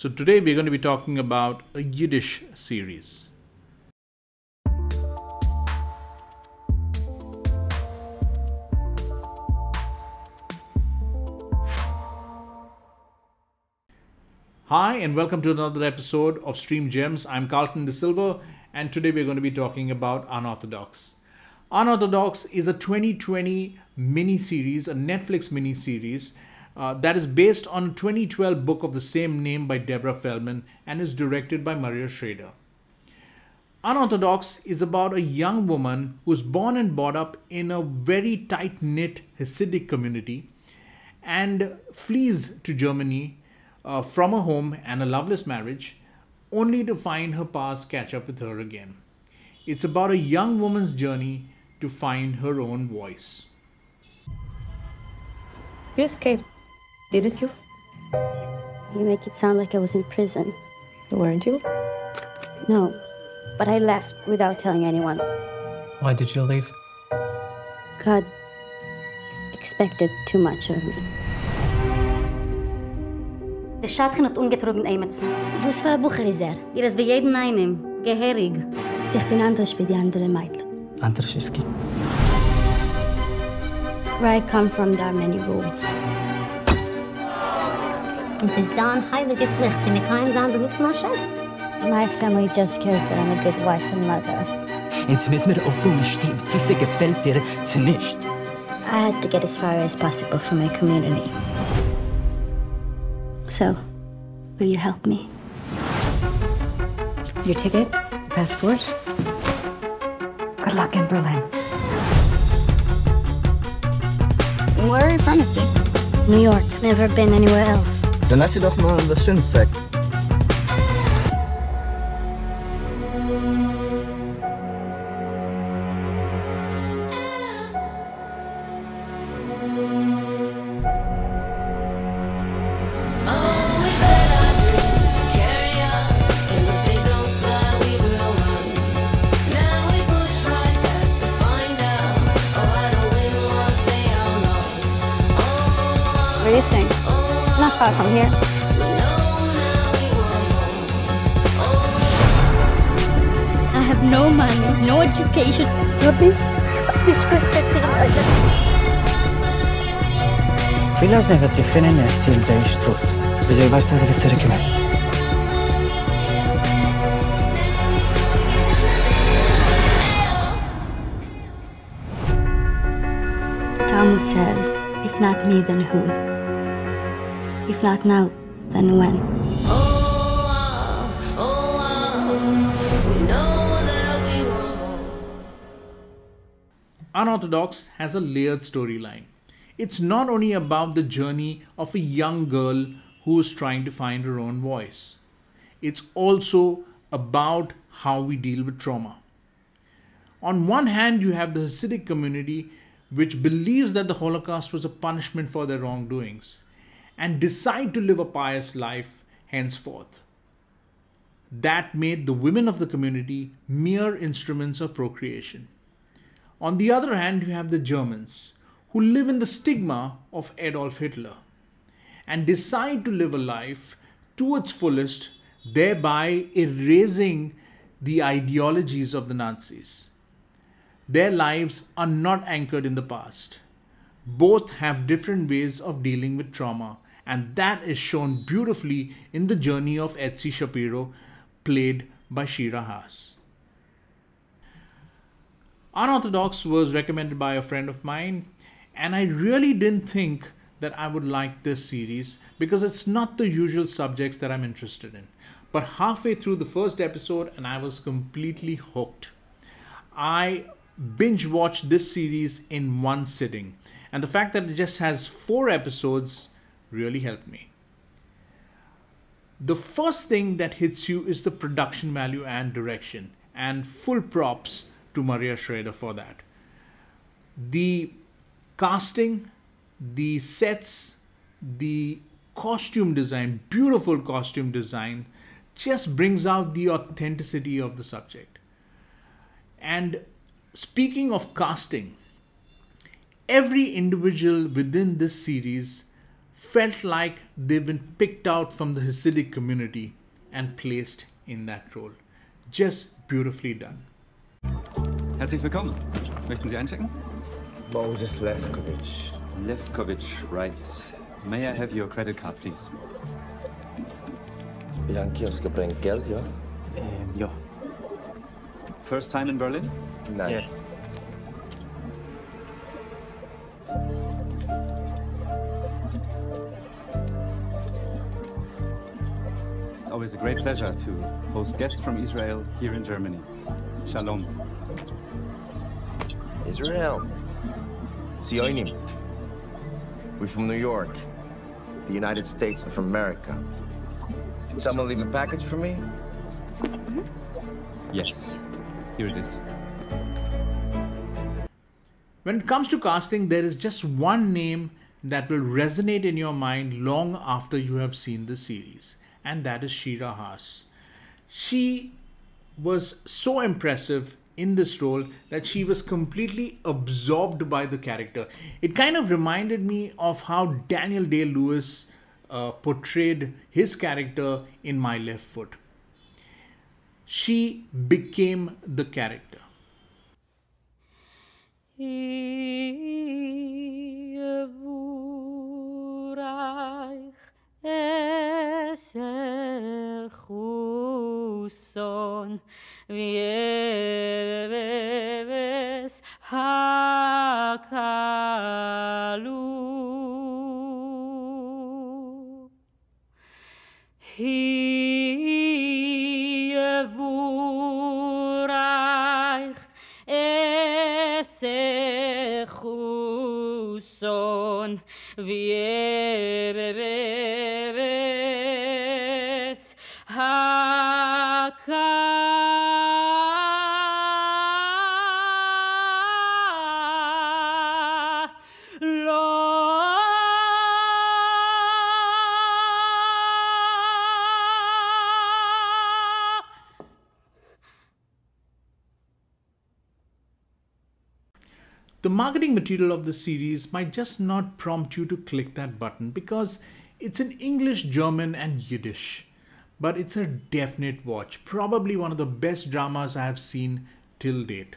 So today we're going to be talking about a Yiddish series. Hi and welcome to another episode of Stream Gems. I'm Carlton De Silva and today we're going to be talking about Unorthodox. Unorthodox is a 2020 mini-series, a Netflix mini-series that is based on a 2012 book of the same name by Deborah Feldman and is directed by Maria Schrader. Unorthodox is about a young woman who was born and brought up in a very tight-knit Hassidic community and flees to Germany from a home and a loveless marriage only to find her past catch up with her again. It's about a young woman's journey to find her own voice. You escaped, didn't you? You make it sound like I was in prison. Weren't you? No, but I left without telling anyone. Why did you leave? God expected too much of me. The shatchen hat ungetrunken Eimetsen. Was war Bucher is er? Ihr es wie jeden einen geherig. Ich bin anders wie die andere Mädchen. Anders ist es. Where I come from, there are many rules. Und sie ist da ein heilige Pflicht, sie mit keinem anderen Ruf nach Schau. My family just cares that I'm a good wife and mother. Und sie müssen mir aufbauen, stimmt, sie gefällt dir nicht. I had to get as far as possible for my community. So, will you help me? Your ticket, passport. Good luck in Berlin. Where are you from, Misty? New York. Never been anywhere else. Dann lass sie doch mal was Schönes zeigen. Not far from here. I have no money, no education. Ruby, what's this question? Vilas me wird gefunden, ist Ziel der ist tot. Wieso weißt du, dass wir zurückkommen? The Talmud says, if not me, then who? If not now, then when? Unorthodox has a layered storyline. It's not only about the journey of a young girl who's trying to find her own voice. It's also about how we deal with trauma. On one hand, you have the Hasidic community, which believes that the Holocaust was a punishment for their wrongdoings and decide to live a pious life henceforth. That made the women of the community mere instruments of procreation. On the other hand, you have the Germans, who live in the stigma of Adolf Hitler and decide to live a life to its fullest, thereby erasing the ideologies of the Nazis. Their lives are not anchored in the past. Both have different ways of dealing with trauma. And that is shown beautifully in the journey of Etsy Shapiro, played by Shira Haas. Unorthodox was recommended by a friend of mine, and I really didn't think that I would like this series because it's not the usual subjects that I'm interested in. But halfway through the first episode, and I was completely hooked. I binge watched this series in one sitting, and the fact that it just has 4 episodes really helped me. The first thing that hits you is the production value and direction, and full props to Maria Schrader for that. The casting, the sets, the costume design, beautiful costume design, just brings out the authenticity of the subject. And speaking of casting, every individual within this series felt like they've been picked out from the Hasidic community and placed in that role. Just beautifully done. Herzlich willkommen. Möchten Sie einchecken? Moses Lefkovic. Lefkovic, right. May I have your credit card, please? Yankee has gebringt Geld, ja? Ja. First time in Berlin? Nein. Yes. It's always a great pleasure to host guests from Israel here in Germany. Shalom. Israel. Zionim. We're from New York, the United States of America. Did someone leave a package for me? Yes, here it is. When it comes to casting, there is just one name that will resonate in your mind long after you have seen the series, and that is Shira Haas. She was so impressive in this role that she was completely absorbed by the character. It kind of reminded me of how Daniel Day-Lewis portrayed his character in My Left Foot. She became the character. The marketing material of the series might just not prompt you to click that button because it's in English, German, and Yiddish. But it's a definite watch, probably one of the best dramas I have seen till date.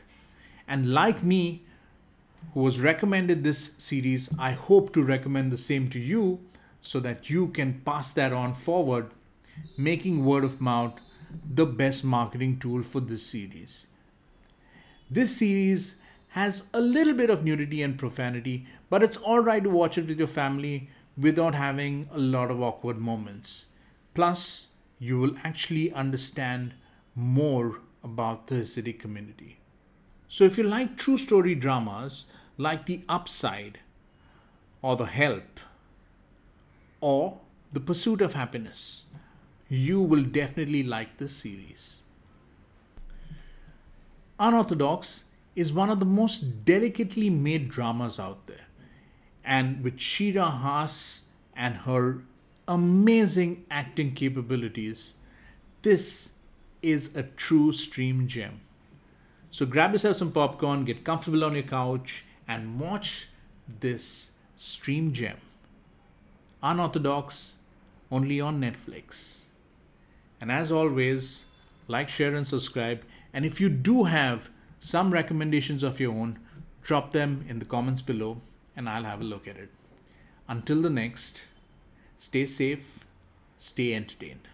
And like me, who was recommended this series, I hope to recommend the same to you so that you can pass that on forward, making word of mouth the best marketing tool for this series. This series has a little bit of nudity and profanity, but it's all right to watch it with your family without having a lot of awkward moments. Plus, you will actually understand more about the Hasidic community. So if you like true story dramas like The Upside or The Help or The Pursuit of Happiness, you will definitely like this series. Unorthodox is one of the most delicately made dramas out there. And with Shira Haas and her amazing acting capabilities, this is a true stream gem. So grab yourself some popcorn, get comfortable on your couch, and watch this stream gem. Unorthodox, only on Netflix. And as always, like, share, and subscribe. And if you do have some recommendations of your own, drop them in the comments below and I'll have a look at it. Until the next, stay safe, stay entertained.